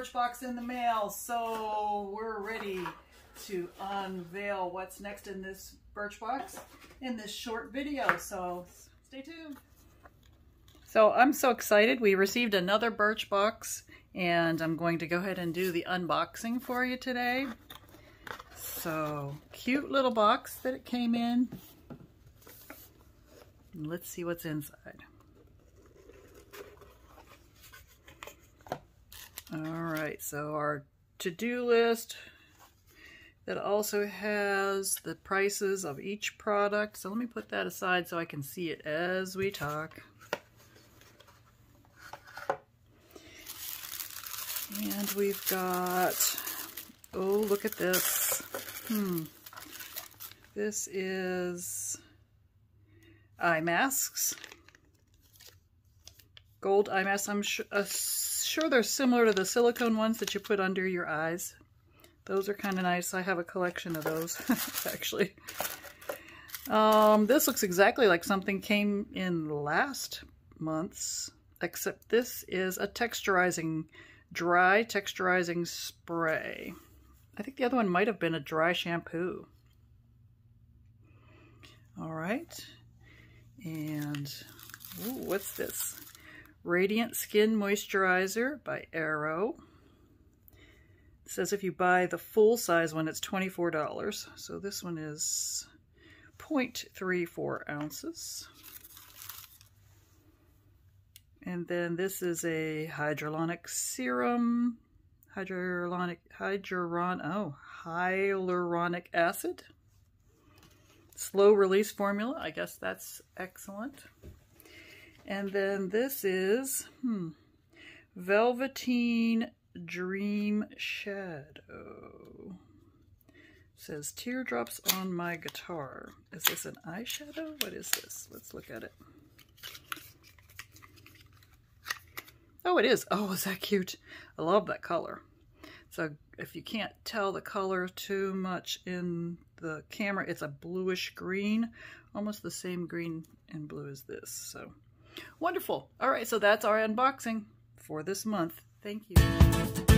Birchbox in the mail, so we're ready to unveil what's next in this Birchbox in this short video, so stay tuned. So I'm so excited. We received another Birchbox, and I'm going to go ahead and do the unboxing for you today. So cute little box that it came in. Let's see what's inside. All right, so our to-do list that also has the prices of each product. So let me put that aside so I can see it as we talk. And we've got, oh, look at this. This is eye masks. Gold eye masks. I'm sure they're similar to the silicone ones that you put under your eyes. Those are kind of nice. I have a collection of those, actually. This looks exactly like something came in last month's, except this is a texturizing, dry texturizing spray. I think the other one might have been a dry shampoo. All right. And ooh, what's this? Radiant Skin Moisturizer by Arrow. It says if you buy the full size one, it's $24. So this one is 0.34 ounces. And then this is a hyaluronic serum, hyaluronic acid. Slow release formula, I guess that's excellent. And then this is Velveteen Dream Shadow. It says teardrops on my guitar. Is this an eyeshadow? What is this? Let's look at it. Oh, it is. Oh, is that cute? I love that color. So if you can't tell the color too much in the camera, it's a bluish green, almost the same green and blue as this. So wonderful. All right, so that's our unboxing for this month. Thank you.